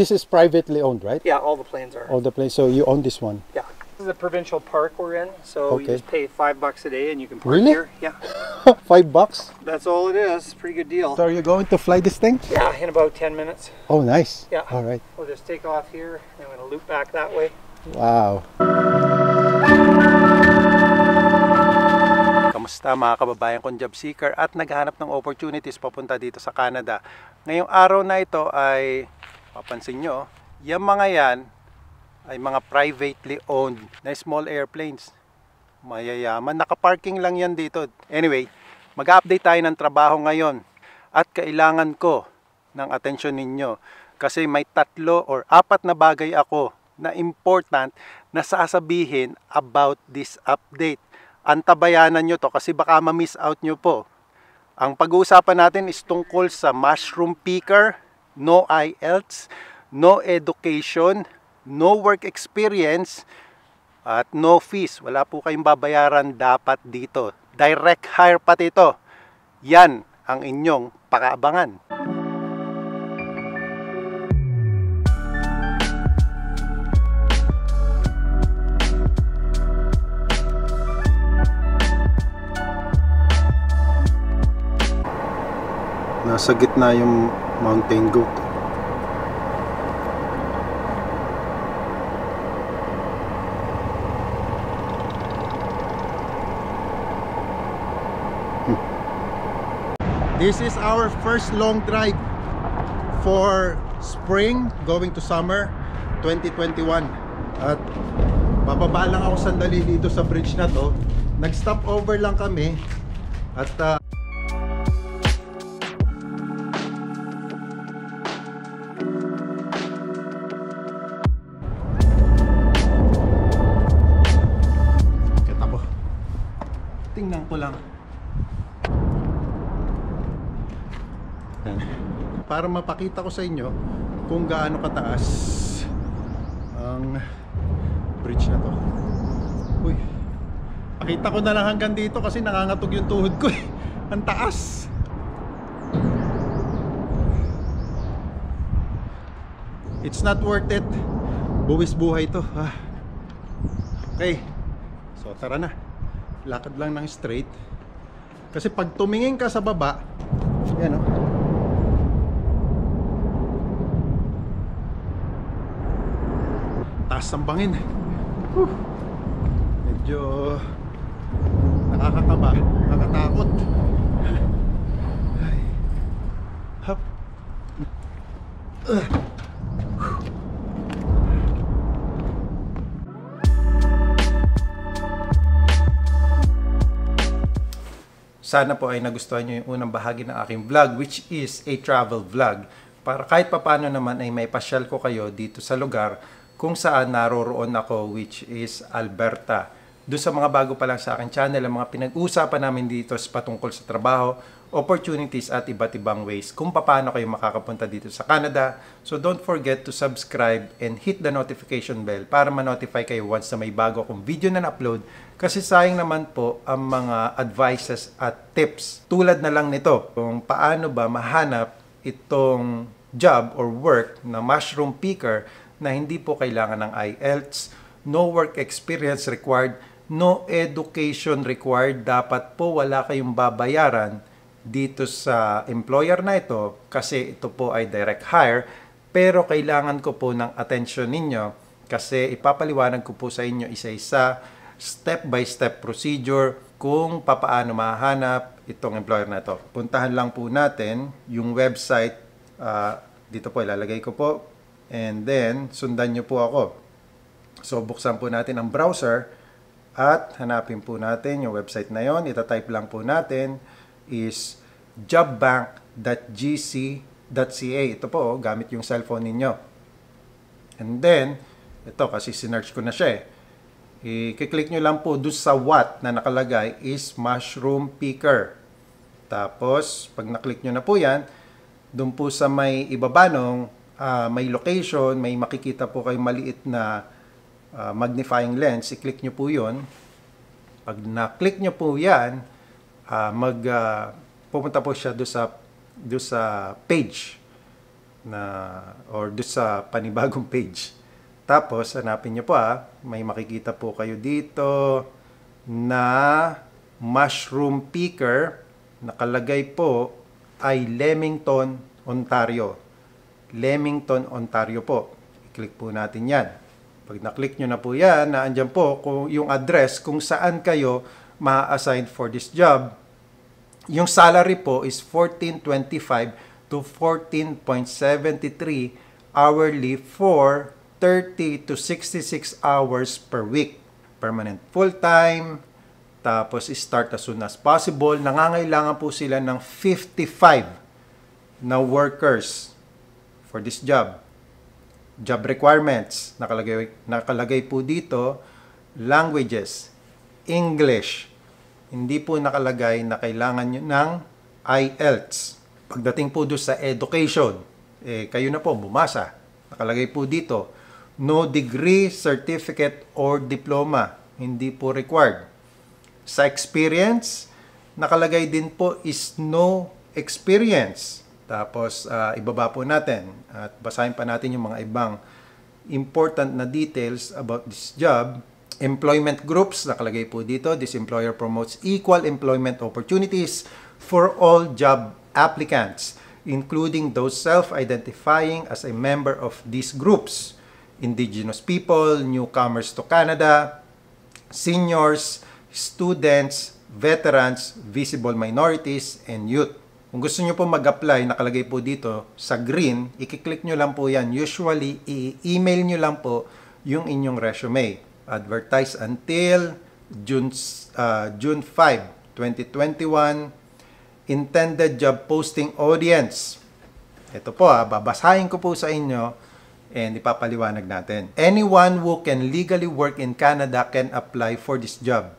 This is privately owned, right? Yeah, all the planes are. All the planes, so you own this one? Yeah. This is a provincial park we're in, so you just pay $5 a day and you can park here. Yeah. $5? That's all it is. Pretty good deal. So are you going to fly this thing? Yeah, in about 10 minutes. Oh, nice. Yeah. All right. We'll just take off here and we're going to loop back that way. Wow. Kamusta mga kababayan kong job seeker at naghahanap ng opportunities papunta dito sa Canada. Ngayong araw na ito ay, papansin nyo, yung mga yan ay mga privately owned na small airplanes. Mayayaman, nakaparking lang yan dito. Anyway, mag-update tayo ng trabaho ngayon at kailangan ko ng atensyon ninyo kasi may 3 or 4 na bagay ako na important na sasabihin about this update. Antabayanan nyo to kasi baka ma-miss out nyo po. Ang pag-uusapan natin is tungkol sa mushroom picker, no IELTS, no education, no work experience, at no fees. Wala po kayong babayaran dapat dito. Direct hire pati ito. Yan ang inyong pakaabangan. Nasa gitna yung Mount Tango. This is our first long drive for spring going to summer 2021 at bababa lang ako sandali dito sa bridge na to. Nag-stop over lang kami at tingnan ko lang. Para mapakita ko sa inyo kung gaano kataas ang bridge na to. Uy, pakita ko na lang hanggang dito kasi nangangatog yung tuhod ko eh. Ang taas. It's not worth it. Buwis buhay to. Okay, so tara na. Lakad lang ng straight kasi pag tumingin ka sa baba, yan o. Taas ang bangin. Whew. Medyo nakakataba, nakatakot. Ay. Hop. Sana po ay nagustuhan nyo yung unang bahagi ng aking vlog, which is a travel vlog. Para kahit papano naman ay may pasyal ko kayo dito sa lugar kung saan naroroon ako, which is Alberta. Doon sa mga bago pa lang sa aking channel, ang mga pinag-usapan namin dito is patungkol sa trabaho, opportunities at iba't ibang ways kung papano kayo makakapunta dito sa Canada. So don't forget to subscribe and hit the notification bell para ma-notify kayo once na may bago akong video na na-upload. Kasi sayang naman po ang mga advices at tips tulad na lang nito kung paano ba mahanap itong job or work na mushroom picker na hindi po kailangan ng IELTS, no work experience required, no education required. Dapat po wala kayong babayaran dito sa employer na ito kasi ito po ay direct hire. Pero kailangan ko po ng atensyon ninyo kasi ipapaliwanag ko po sa inyo isa-isa, step-by-step procedure kung papaano mahanap itong employer na ito. Puntahan lang po natin yung website. Dito po ilalagay ko po. And then, sundan nyo po ako. So, buksan po natin ang browser at hanapin po natin yung website na yon. Itatype lang po natin is jobbank.gc.ca. Ito po, gamit yung cellphone ninyo. And then, ito kasi sinearch ko na siya eh. I-click nyo lang po doon sa what na nakalagay is mushroom picker. Tapos, pag na-click nyo na po yan, doon po sa may ibabanong may location, may makikita po kayo maliit na magnifying lens. I-click nyo po yun. Pag na-click nyo po yan, pumunta po siya doon sa page. na or doon sa panibagong page. Tapos hanapin nyo po may makikita po kayo dito na mushroom picker, nakalagay po ay Leamington, Ontario. Leamington, Ontario po. I-click po natin yan. Pag na-click nyo na po yan, naandyan po kung yung address kung saan kayo ma-assign for this job. Yung salary po is $14.25 to $14.73 hourly for 30 to 66 hours per week. Permanent full-time, tapos start as soon as possible. Nangangailangan po sila ng 55 na workers for this job. Job requirements, nakalagay po dito, languages, English. Hindi po nakalagay na kailangan nyo ng IELTS. Pagdating po doon sa education, kayo na po bumasa. Nakalagay po dito, no degree, certificate, or diploma. Hindi po required. Sa experience, nakalagay din po is no experience. Tapos, ibaba po natin at basahin pa natin yung mga ibang important na details about this job. Employment groups, nakalagay po dito, this employer promotes equal employment opportunities for all job applicants, including those self-identifying as a member of these groups. Indigenous people, newcomers to Canada, seniors, students, veterans, visible minorities, and youth. Kung gusto nyo po mag-apply, nakalagay po dito sa green, i-click nyo lang po yan. Usually, i-email nyo lang po yung inyong resume. Advertise until June 5, 2021. Intended job posting audience. Ito po, babasahin ko po sa inyo. And ipapaliwanag natin. Anyone who can legally work in Canada can apply for this job.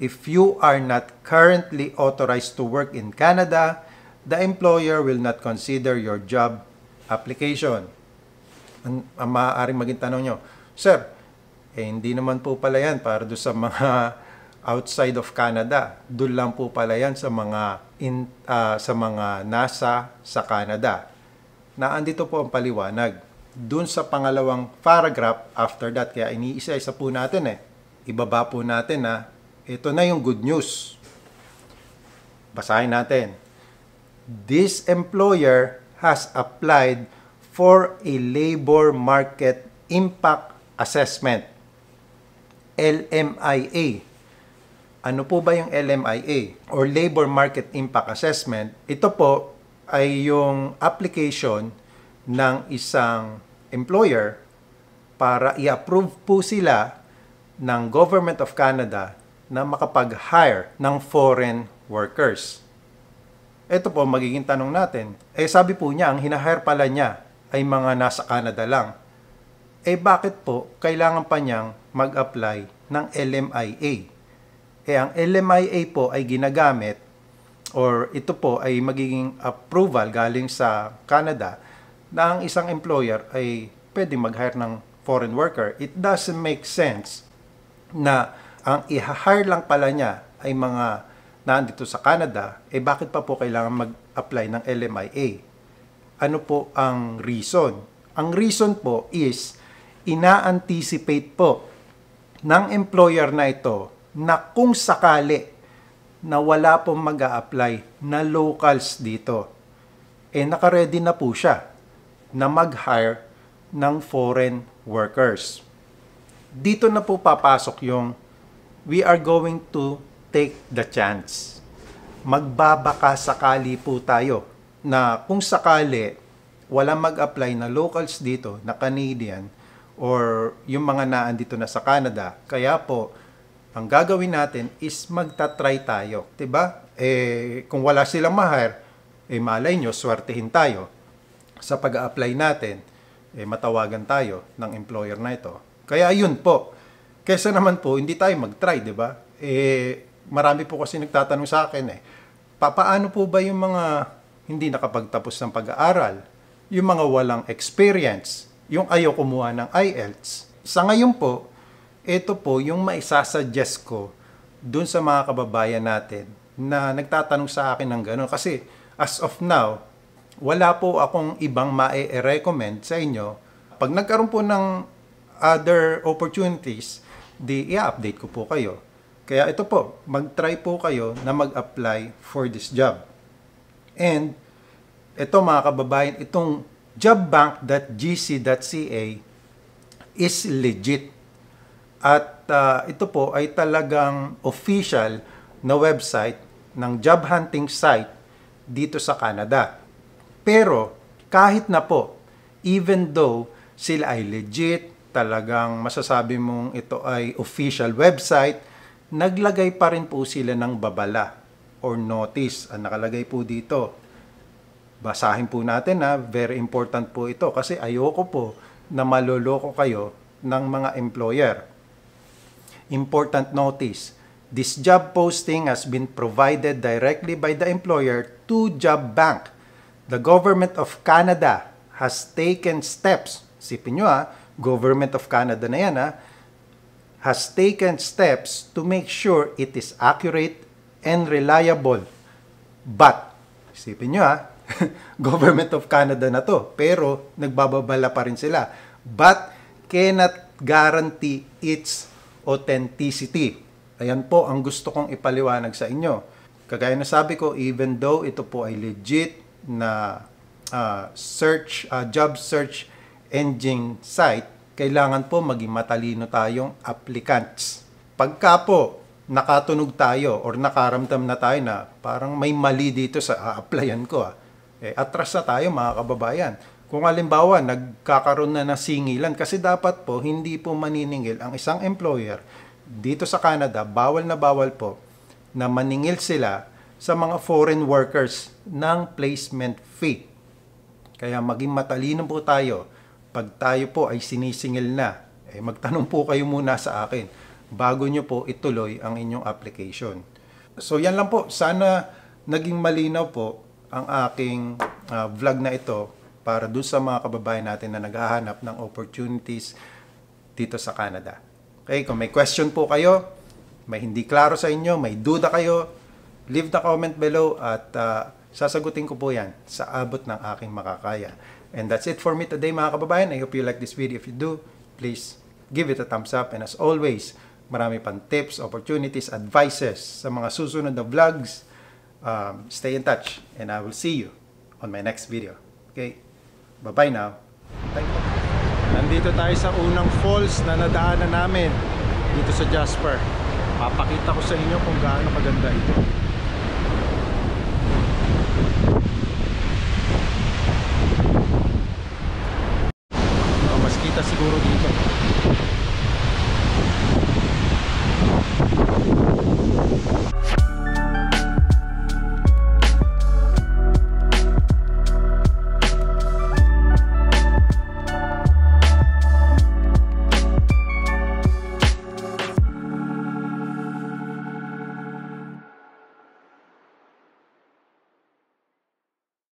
If you are not currently authorized to work in Canada, the employer will not consider your job application. Ang maaaring maging tanong nyo, sir, hindi naman po pala yan para doon sa mga outside of Canada. Doon lang po pala yan sa mga, nasa sa Canada. Naandito po ang paliwanag. Doon sa pangalawang paragraph after that. Kaya iniisa-isa po natin Ibaba po natin ito na yung good news. Basahin natin. This employer has applied for a Labor Market Impact Assessment. LMIA. Ano po ba yung LMIA? Or Labor Market Impact Assessment. Ito po ay yung application ng isang employer para i-approve po sila ng Government of Canada na makapag-hire ng foreign workers. Ito po, magiging tanong natin. Sabi po niya, ang hinahire pala niya ay mga nasa Canada lang. Bakit po kailangan pa niyang mag-apply ng LMIA? Ang LMIA po ay ginagamit or ito po ay magiging approval galing sa Canada na ang isang employer ay pwede mag-hire ng foreign worker. It doesn't make sense na ang i-hire lang pala niya ay mga nandito sa Canada, bakit pa po kailangan mag-apply ng LMIA? Ano po ang reason? Ang reason po is ina-anticipate po ng employer na ito na kung sakali na wala pong mag-a-apply na locals dito, naka-ready na po siya na mag-hire ng foreign workers. Dito na po papasok yung we are going to take the chance. Magbabaka sakali po tayo na kung sakali wala mag-apply na locals dito, na Canadian, or yung mga naandito na sa Canada, kaya po, ang gagawin natin is magta-try tayo. Diba? Kung wala silang ma-hire, malay nyo, swertehin tayo. Sa pag-a-apply natin, matawagan tayo ng employer na ito. Kaya yun po. Kesa naman po, hindi tayo mag-try, di ba? Marami po kasi nagtatanong sa akin, paano po ba yung mga hindi nakapagtapos ng pag-aaral? Yung mga walang experience? Yung ayaw kumuha ng IELTS? Sa ngayon po, ito po yung maisasuggest ko dun sa mga kababayan natin na nagtatanong sa akin ng gano'n. Kasi as of now, wala po akong ibang ma-recommend sa inyo. Pag nagkaroon po ng other opportunities, di i-update ko po kayo. Kaya ito po, mag-try po kayo na mag-apply for this job. And ito mga kababayan, itong jobbank.gc.ca is legit. At ito po ay talagang official na website ng job hunting site dito sa Canada. Pero kahit na po, even though sila ay legit, talagang masasabi mong ito ay official website, naglagay pa rin po sila ng babala or notice. Ang nakalagay po dito, basahin po natin ha, very important po ito kasi ayoko po na maloloko kayo ng mga employer. Important notice. This job posting has been provided directly by the employer to JobBank. The Government of Canada has taken steps, sipin nyo ha, Government of Canada na yan ha, has taken steps to make sure it is accurate and reliable. But, sipin nyo ha, Government of Canada na to, pero nagbababala pa rin sila. But, cannot guarantee its authenticity. Ayan po ang gusto kong ipaliwanag sa inyo. Kagaya na sabi ko, even though ito po ay legit na job search engine site, kailangan po maging matalino tayong applicants. Pagka po nakatunog tayo or nakaramdam na tayo na parang may mali dito sa applyan ko, atras na tayo mga kababayan. Kung halimbawa, nagkakaroon na ng singilan kasi dapat po hindi po maniningil ang isang employer dito sa Canada, bawal na bawal po na maningil sila sa mga foreign workers ng placement fee. Kaya maging matalino po tayo. Pag tayo po ay sinisingil na, magtanong po kayo muna sa akin bago nyo po ituloy ang inyong application. So yan lang po. Sana naging malinaw po ang aking vlog na ito para doon sa mga kababayan natin na naghahanap ng opportunities dito sa Canada. Okay, kung may question po kayo, may hindi klaro sa inyo, may duda kayo, leave the comment below at sasagutin ko po yan sa abot ng aking makakaya. And that's it for me today mga kababayan. I hope you like this video. If you do, please give it a thumbs up. And as always, marami pang tips, opportunities, advices sa mga susunod na vlogs. Stay in touch and I will see you on my next video. Okay? Bye-bye now. Thank you. Nandito tayo sa Unang Falls na nadaanan namin dito sa Jasper. Papakita ko sa inyo kung gaano kaganda ito. Mas kita siguro dito.